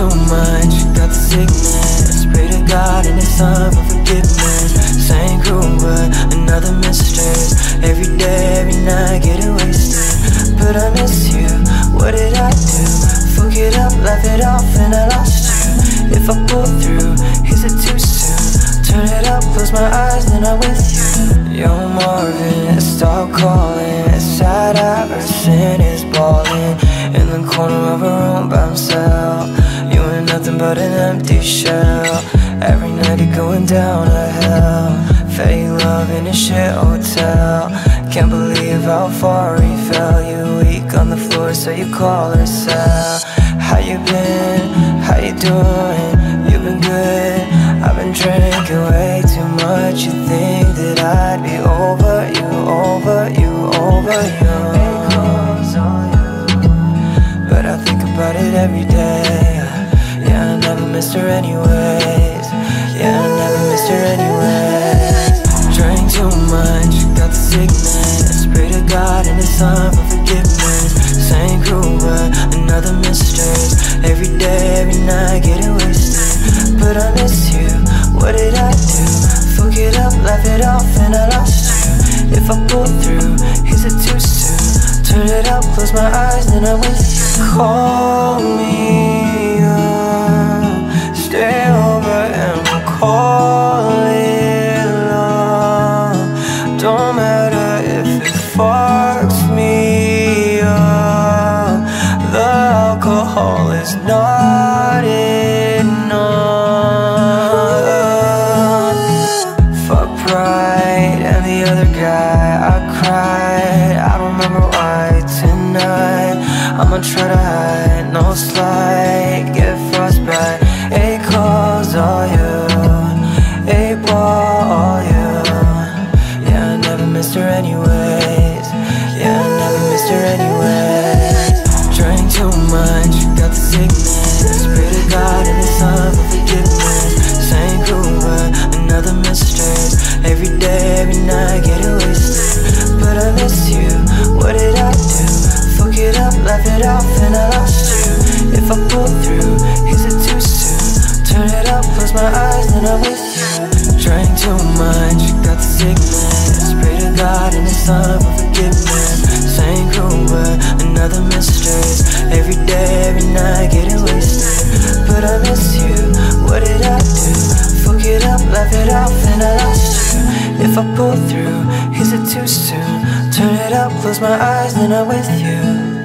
too much, got the sickness. Pray to God in His Son for forgiveness. Same crew but another mistress. Every day, every night, getting wasted. But I miss you, what did I do? Fuck it up, laugh it off, and I lost you. If I pull through, is it too soon? Turn it up, close my eyes, then I'm with you. Yo Marvin, stop calling. Sad Iverson is ballin' in the corner of her own by himself. You ain't nothing but an empty shell. Every night you're going down to hell. Fake love in a shit hotel. Can't believe how far he fell. You weak on the floor so you call her Sal. How you been? How you doing? You been good? I've been drinking way too much. You think that I'd be over you, over you, over you. But I think about it every day. Yeah, I never missed her anyways. Yeah, I never missed her anyways. Drank too much, got the sickness. Pray to God in His Son for forgiveness. Same crew but another mistress. Every day, every night, getting wasted. But I miss you, what did I do? Fuck it up, laugh it off, and I lost you. If I pull through, is it too soon? Turn it up, close my eyes, then I'm with you. Call me up, stay over and we'll call it love. Don't matter if it fucks me up. The alcohol is not enough. Fuck pride and the other guy. I cried, I don't remember why. Tonight I'ma try to hide, no slide. Get frostbite. Eight calls, all you. Eight ball, all you. Yeah, I never missed her anyways. Yeah, I never missed her anyways. Drank too much, got the sickness. Pray to God in His Son for forgiveness. Same crew but another mistress. Every day, every night, getting wasted. But I miss you, what did I do? Fuck it up, laugh it off, and I lost you. If I pull through, is it too soon? Turn it up, close my eyes, then I'm with you. Drank too much, got the sickness. Pray to God in His Son for forgiveness. Same crew but another mistress. Every day, every night, getting wasted. But I miss you, what did I do? Fuck it up, laugh it off, and I lost you. If I pull through, is it too soon? Turn it up, close my eyes, then I'm with you.